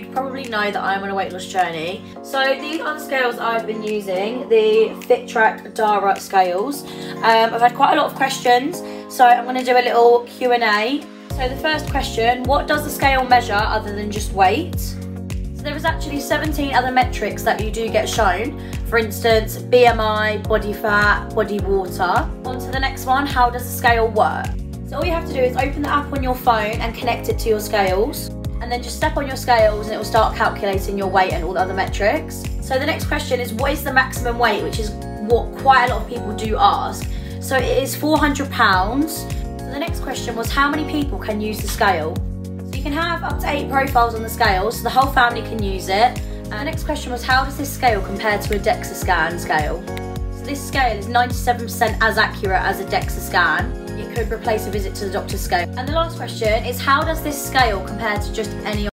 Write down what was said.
you'd probably know that I'm on a weight loss journey. So these are the scales I've been using, the FitTrack Dara scales. I've had quite a lot of questions, so I'm going to do a little Q&A. So the first question, what does the scale measure other than just weight? So there is actually 17 other metrics that you do get shown. For instance, BMI, body fat, body water. On to the next one, how does the scale work? So all you have to do is open the app on your phone and connect it to your scales. And then just step on your scales and it will start calculating your weight and all the other metrics. So the next question is, what is the maximum weight? Which is what quite a lot of people do ask. So it is 400 pounds. The next question was, how many people can use the scale? So you can have up to 8 profiles on the scale, so the whole family can use it. And the next question was, how does this scale compare to a DEXA scan scale? So this scale is 97% as accurate as a DEXA scan. It could replace a visit to the doctor's scale. And the last question is, how does this scale compare to just any